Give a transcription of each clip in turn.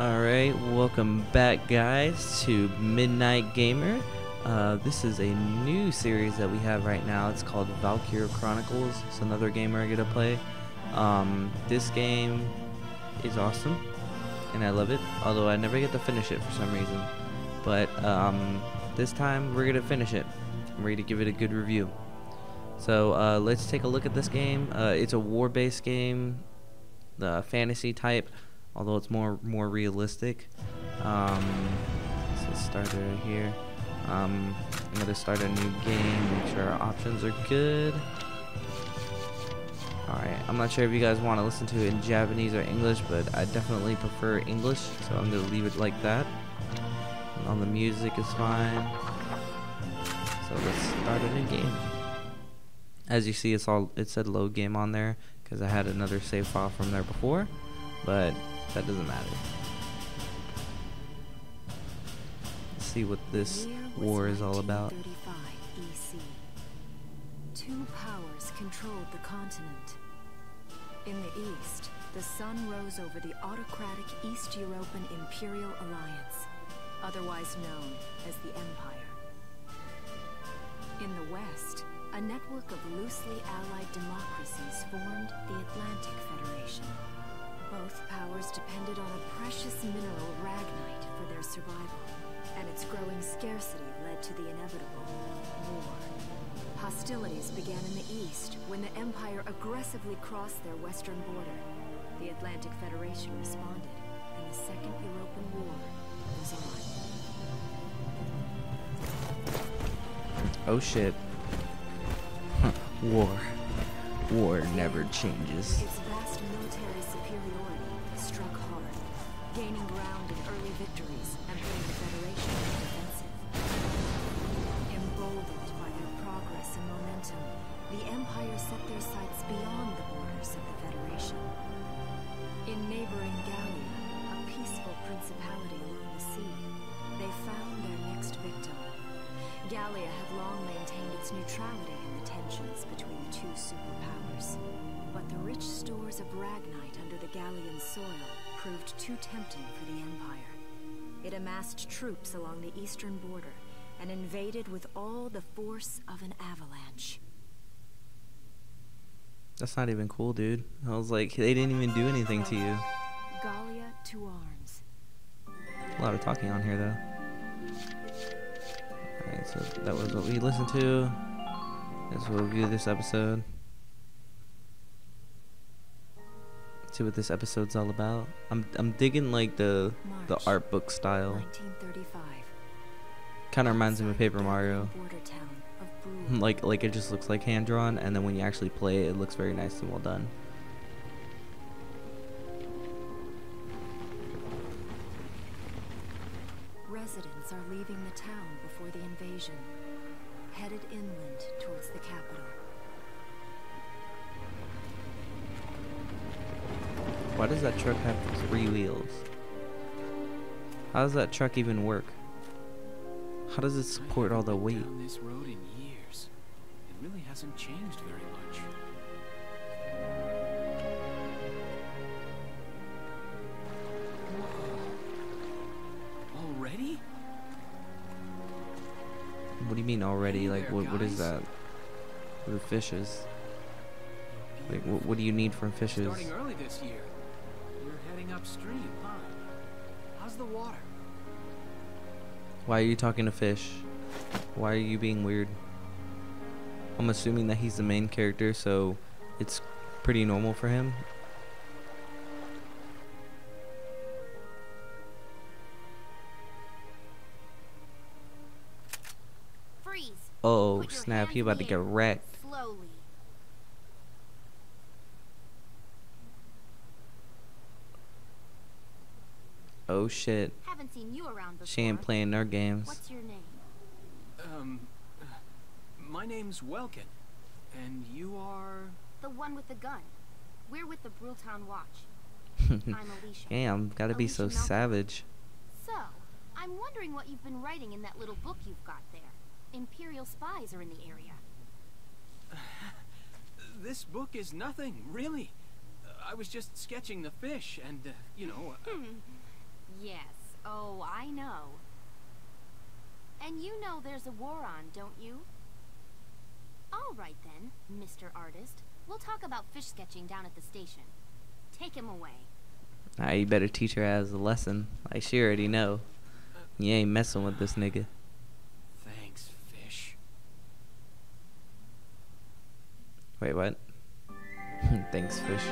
Alright, welcome back guys to Midnight Gamer. This is a new series that we have right now. It's called Valkyria Chronicles. It's another game I get to play. This game is awesome and I love it, although I never get to finish it for some reason. But this time we're gonna finish it. We're gonna give it a good review. So let's take a look at this game. It's a war-based game, the fantasy type, although it's more realistic. Let's start right here. I'm going to start a new game, make sure our options are good. Alright, I'm not sure if you guys want to listen to it in Japanese or English, but I definitely prefer English, so I'm going to leave it like that. And all the music is fine. So let's start a new game. As you see, it said load game on there, because I had another save file from there before. But that doesn't matter. Let's see what this war is all about. Two powers controlled the continent. In the east, the sun rose over the autocratic East European Imperial Alliance, otherwise known as the Empire. In the west, a network of loosely allied democracies formed the Atlantic Federation. Both powers depended on a precious mineral, Ragnite, for their survival, and its growing scarcity led to the inevitable war. Hostilities began in the east when the Empire aggressively crossed their western border. The Atlantic Federation responded, and the Second European War was on. Oh shit. War never changes. Its vast military superiority struck hard, gaining ground in early victories and putting the Federation on the defensive. Emboldened by their progress and momentum, the Empire set their sights beyond the borders of the Federation. In neighboring Gallia, a peaceful principality along the sea, they found their next victim. Gallia had long maintained its neutrality in the tensions between the two superpowers, but the rich stores of Ragnite under the Gallian soil proved too tempting for the Empire. It amassed troops along the eastern border and invaded with all the force of an avalanche. That's not even cool, dude. I was like, they didn't even do anything to you. Gallia to arms. A lot of talking on here, though. Alright, so that was what we listened to. Let's review this episode. Let's see what this episode's all about. I'm digging like the art book style. Kind of reminds me of Paper Mario. like it just looks like hand drawn, and then when you actually play it, it looks very nice and well done. Residents are leaving the town before the invasion, headed inland towards the capital. Why does that truck have 3 wheels? How does that truck even work? How does it support all the weight? I haven't been down this road in years. It really hasn't changed very much. What do you mean already? Like, what is that? The fishes. Like, what do you need from fishes? Starting early this year, we're heading upstream, huh? How's the water? Why are you talking to fish? Why are you being weird? I'm assuming that he's the main character, so it's pretty normal for him. Oh snap, he about to get wrecked. Slowly. Oh shit. Haven't seen you around before. She ain't playing their games. What's your name? My name's Welkin. And you are? The one with the gun. We're with the Bruton watch. I'm Alicia. Damn, gotta be so savage. So, I'm wondering what you've been writing in that little book you've got there. Imperial spies are in the area. This book is nothing, really. I was just sketching the fish and, you know... Yes, oh, I know. And you know there's a war on, don't you? All right then, Mr. Artist. We'll talk about fish sketching down at the station. Take him away. Alright, you better teach her as a lesson. Like she already know. You ain't messing with this nigga. Thanks, fish. Wait, what? Thanks, fish.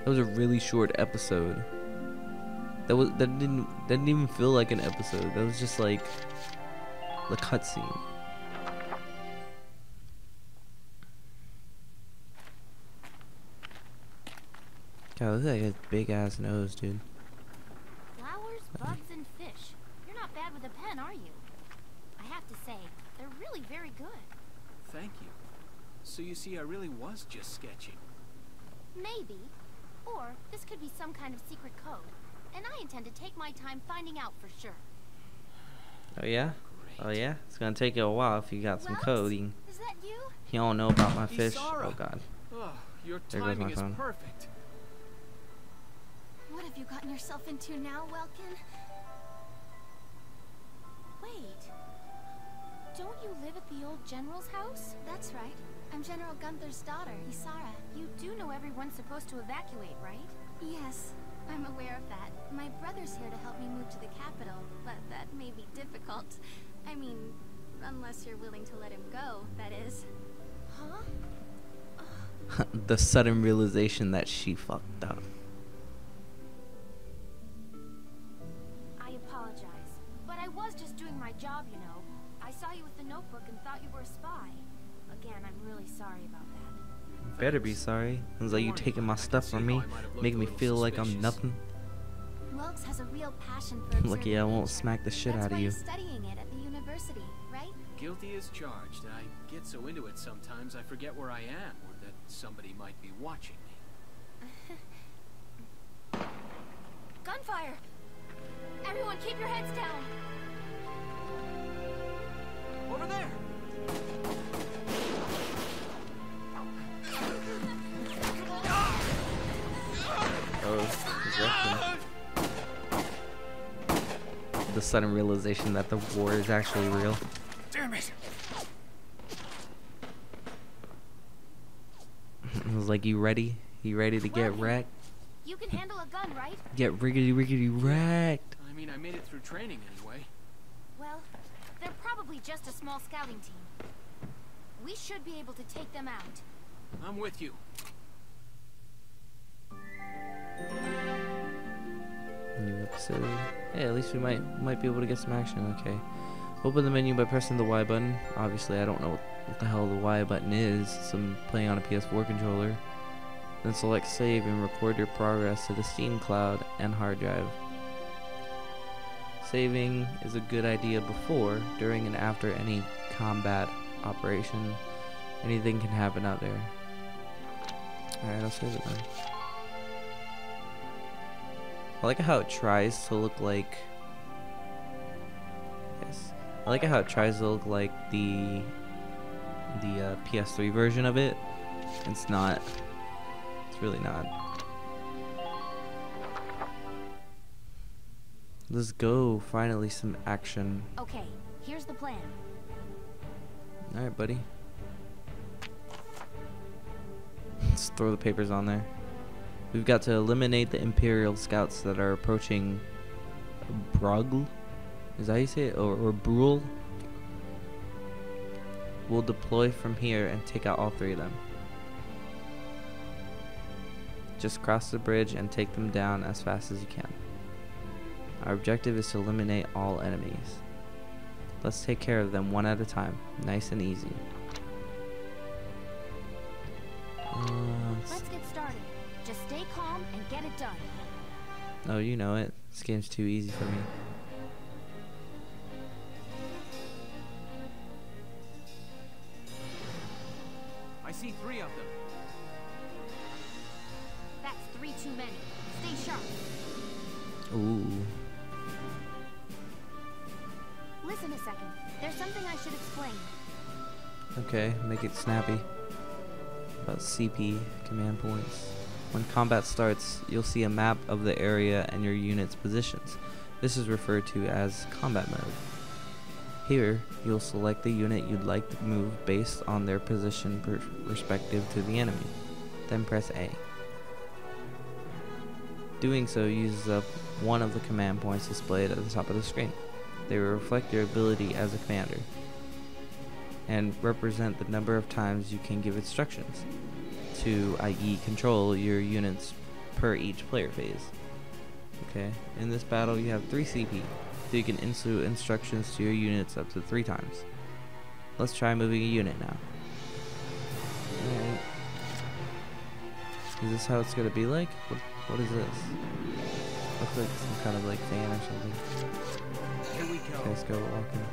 That was a really short episode. That didn't even feel like an episode. That was just like the cutscene. God, look at his big ass nose, dude. Flowers, bugs, and fish. You're not bad with a pen, are you? I have to say, they're really very good. Thank you. So you see, I really was just sketching. Maybe. Or this could be some kind of secret code. And I intend to take my time finding out for sure. Oh yeah? Great. Oh yeah? It's gonna take you a while if you got some coding. Is that you? You don't know about my fish. Isara. Oh god. Oh, your timing is perfect. What have you gotten yourself into now, Welkin? Wait. Don't you live at the old general's house? That's right. I'm General Gunther's daughter, Isara. You do know everyone's supposed to evacuate, right? Yes. I'm aware of that. My brother's here to help me move to the capital, but that may be difficult. I mean, unless you're willing to let him go, that is. Huh? Oh. The sudden realization that she fucked up. I apologize, but I was just doing my job, you know. I saw you with the notebook and thought you were a spy. Again, I'm really sorry about that. Better be sorry. It's like you taking my stuff from me, making me feel like I'm nothing. Wilkes has a real passion for Lucky I won't smack the shit out of you. Studying it at the university, right? Guilty as charged. I get so into it sometimes I forget where I am or that somebody might be watching me. Gunfire! Everyone keep your heads down. Over there. Oh, the sudden realization that the war is actually real. Damn it! It was like, you ready? You ready to get wrecked? You can handle a gun, right? Get riggedy wrecked. I mean, I made it through training anyway. Well, they're probably just a small scouting team. We should be able to take them out. I'm with you. New episode. Hey, at least we might be able to get some action. Okay. Open the menu by pressing the Y button. Obviously, I don't know what the hell the Y button is. So I'm playing on a PS4 controller. Then select save and record your progress to the Steam cloud and hard drive. Saving is a good idea before, during, and after any combat operation. Anything can happen out there. Alright, I'll save it then. I like how it tries to look like. Yes, I like how it tries to look like the PS3 version of it. It's not. It's really not. Let's go. Finally, some action. Okay, here's the plan. All right, buddy. Let's throw the papers on there. We've got to eliminate the Imperial Scouts that are approaching Brugl? Is that how you say it? Or Brul? We'll deploy from here and take out all three of them. Just cross the bridge and take them down as fast as you can. Our objective is to eliminate all enemies. Let's take care of them one at a time. Nice and easy. Let's get started. Just stay calm and get it done. Oh, you know it. This game's too easy for me. I see three of them. That's three too many. Stay sharp. Ooh. Listen a second. There's something I should explain. Okay, make it snappy. About CP command points. When combat starts, you'll see a map of the area and your unit's positions. This is referred to as combat mode. Here, you'll select the unit you'd like to move based on their position respective to the enemy, then press A. Doing so uses up one of the command points displayed at the top of the screen. They will reflect your ability as a commander and represent the number of times you can give instructions to, i.e. control your units per each player phase. Okay, in this battle you have 3 CP, so you can issue instructions to your units up to 3 times. Let's try moving a unit now. Alright. Is this how it's gonna be like? What is this? Looks like some kind of like fan or something. Here we go. Okay, let's go walking.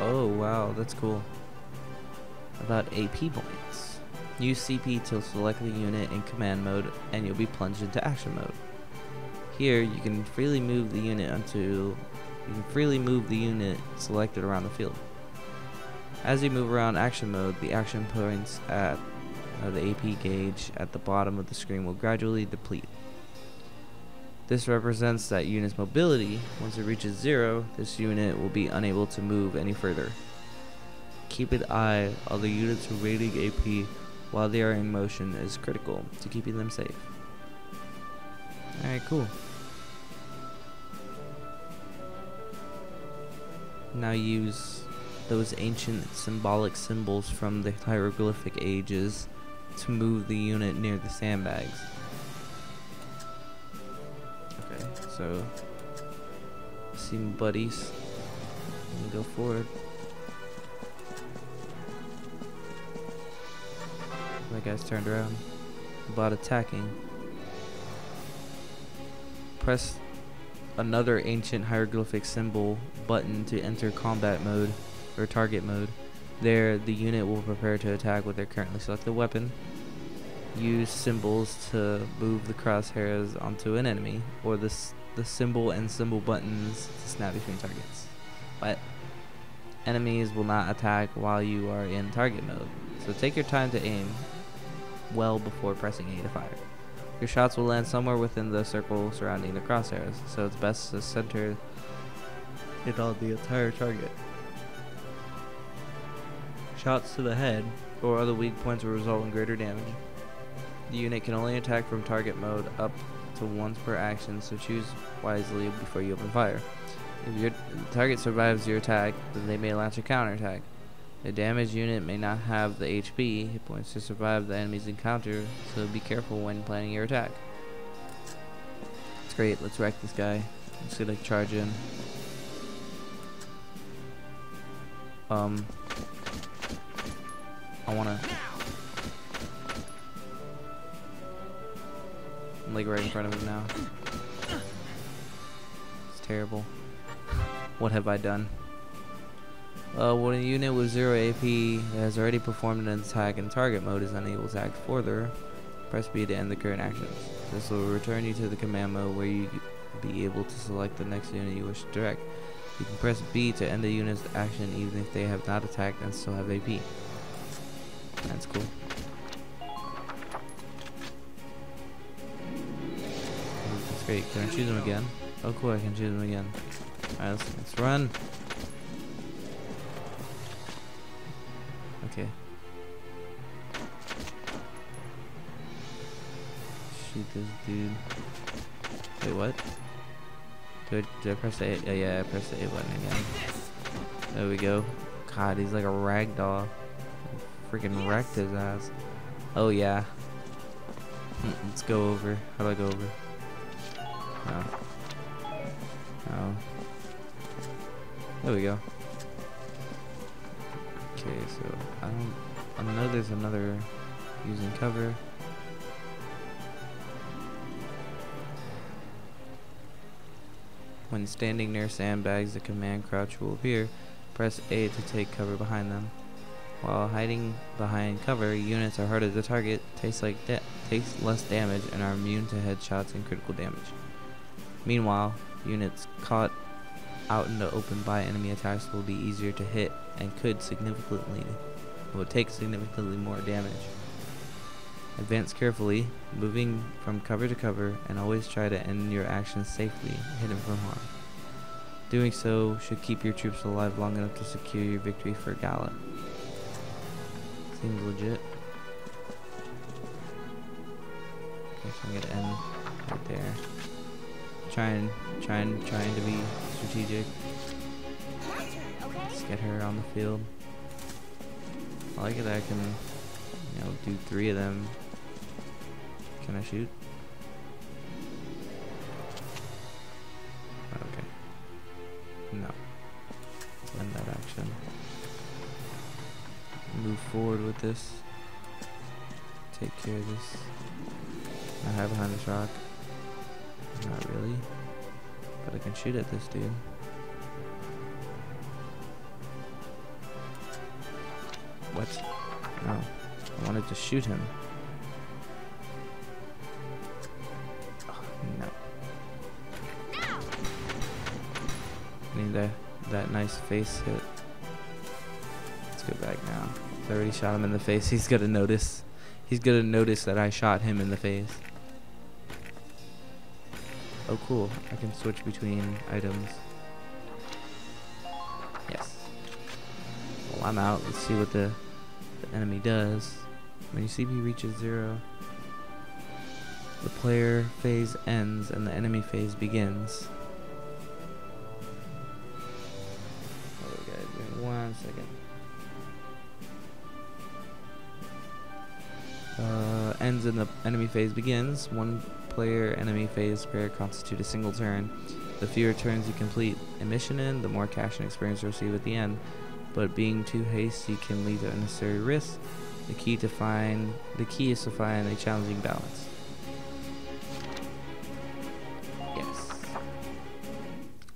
Oh wow, that's cool. About AP points. Use CP to select the unit in command mode and you'll be plunged into action mode. Here you can freely move the unit selected around the field. As you move around action mode, the action points at the AP gauge at the bottom of the screen will gradually deplete. This represents that unit's mobility. Once it reaches 0, this unit will be unable to move any further. Keep an eye on the units remaining AP while they are in motion is critical to keeping them safe. Alright, cool. Now use those ancient symbolic symbols from the hieroglyphic ages to move the unit near the sandbags. Okay, so see my buddies. And go forward. That guy's turned around. About attacking. Press another ancient hieroglyphic symbol button to enter combat mode or target mode. There, the unit will prepare to attack with their currently selected weapon. Use symbols to move the crosshairs onto an enemy, or the symbol and symbol buttons to snap between targets. But enemies will not attack while you are in target mode, so take your time to aim well before pressing A to fire. Your shots will land somewhere within the circle surrounding the crosshairs, so it's best to center it on the entire target. Shots to the head or other weak points will result in greater damage. The unit can only attack from target mode up to once per action, so choose wisely before you open fire. If your target survives your attack, then they may launch a counterattack. The damaged unit may not have the HP hit points to survive the enemy's encounter, so be careful when planning your attack. It's great, let's wreck this guy. I'm just gonna charge in. I wanna... I'm like right in front of him now. It's terrible. What have I done? When a unit with 0 AP that has already performed an attack in target mode is unable to act further, press B to end the current actions. This will return you to the command mode where you be able to select the next unit you wish to direct. You can press B to end the unit's action even if they have not attacked and still have AP. That's cool. That's great. Can I choose him again? Oh cool, I can choose him again. Alright, let's run. Okay. Shoot this dude. Wait, what? Did I press the A? Yeah, I pressed the A button again. There we go. God, he's like a ragdoll. Freaking wrecked his ass. Oh, yeah. Let's go over. How do I go over? No. No. There we go. Okay, so I know there's another using cover. When standing near sandbags, the command crouch will appear. Press A to take cover behind them. While hiding behind cover, units are harder to target, takes less damage, and are immune to headshots and critical damage. Meanwhile, units caught out in the open by enemy attacks will be easier to hit and could significantly will take significantly more damage. Advance carefully, moving from cover to cover, and always try to end your actions safely, hidden from harm. Doing so should keep your troops alive long enough to secure your victory for Gallia. Seems legit. Guess I'm gonna end right there. Trying to be strategic. Let's get her on the field. I like it that I can, you know, do 3 of them. Can I shoot? Okay. No. Let's end that action. Move forward with this. Take care of this. I hide behind this rock. Not really. But I can shoot at this dude. What? No. I wanted to shoot him. Oh, no. I need that nice face hit. Let's go back now. I already shot him in the face. He's gonna notice. He's gonna notice that I shot him in the face. Oh cool, I can switch between items. Yes. Well, I'm out. Let's see what the enemy does. When your CP reaches 0, the player phase ends and the enemy phase begins. Oh guys, give me 1 second. Ends and the enemy phase begins. 1 player enemy phase pair constitute a single turn. The fewer turns you complete a mission in, the more cash and experience you receive at the end. But being too hasty can lead to unnecessary risks. The key is to find a challenging balance. Yes.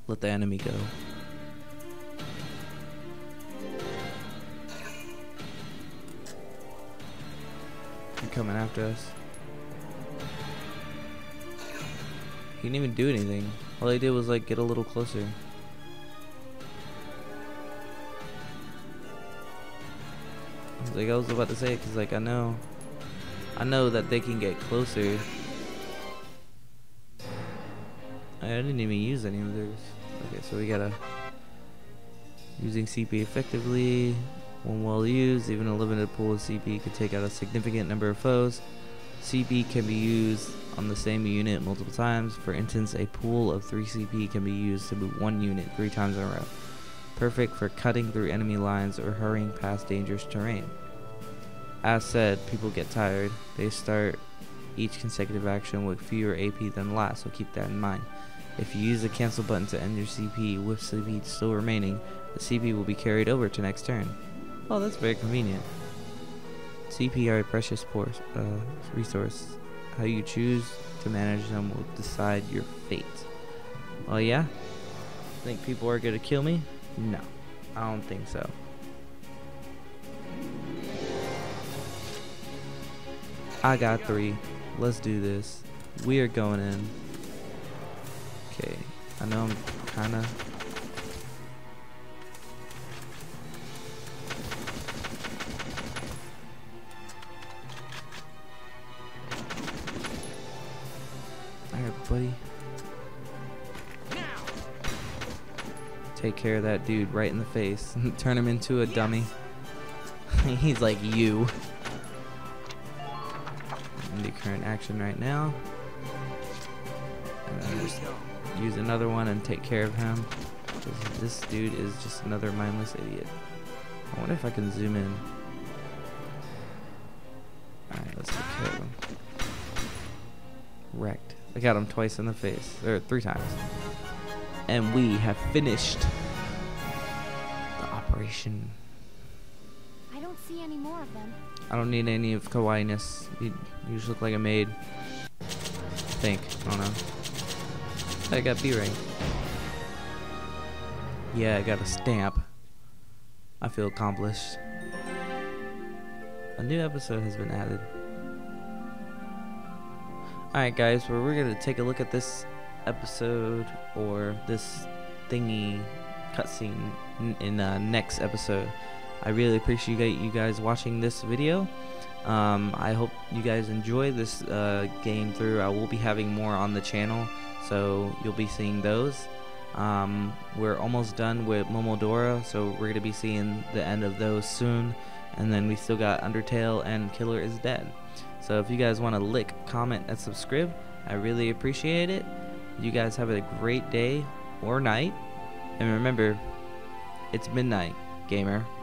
Let the enemy go. They're coming after us. He didn't even do anything. All he did was like get a little closer. Like I was about to say it, cause like I know that they can get closer. I didn't even use any of theirs. Okay, so we gotta using CP effectively. When well used, even a limited pool of CP could take out a significant number of foes. CP can be used on the same unit multiple times. For instance, a pool of 3 CP can be used to move 1 unit 3 times in a row. Perfect for cutting through enemy lines or hurrying past dangerous terrain. As said, people get tired. They start each consecutive action with fewer AP than last, so keep that in mind. If you use the cancel button to end your CP with CP still remaining, the CP will be carried over to next turn. Oh, that's very convenient. CP are a precious resource. How you choose to manage them will decide your fate. Oh yeah? Think people are gonna kill me? No, I don't think so. I got 3. Let's do this. We are going in. Okay, I know I'm kinda... buddy. Take care of that dude right in the face. Turn him into a dummy. He's like you. And the current action right now. Just use another one and take care of him. This dude is just another mindless idiot. I wonder if I can zoom in. Alright, let's take care of him. Wrecked. I got him twice in the face, or 3 times. And we have finished the operation. I don't see any more of them. I don't need any of kawaii-ness. You just look like a maid. I don't know. I got B rank. Yeah, I got a stamp. I feel accomplished. A new episode has been added. Alright guys, well, we're going to take a look at this episode, or this thingy cutscene in next episode. I really appreciate you guys watching this video. I hope you guys enjoy this game through. I will be having more on the channel, so you'll be seeing those. We're almost done with Momodora, so we're going to be seeing the end of those soon. And then we still got Undertale and Killer is Dead. So if you guys want to like, comment, and subscribe, I really appreciate it. You guys have a great day or night. And remember, it's midnight, gamer.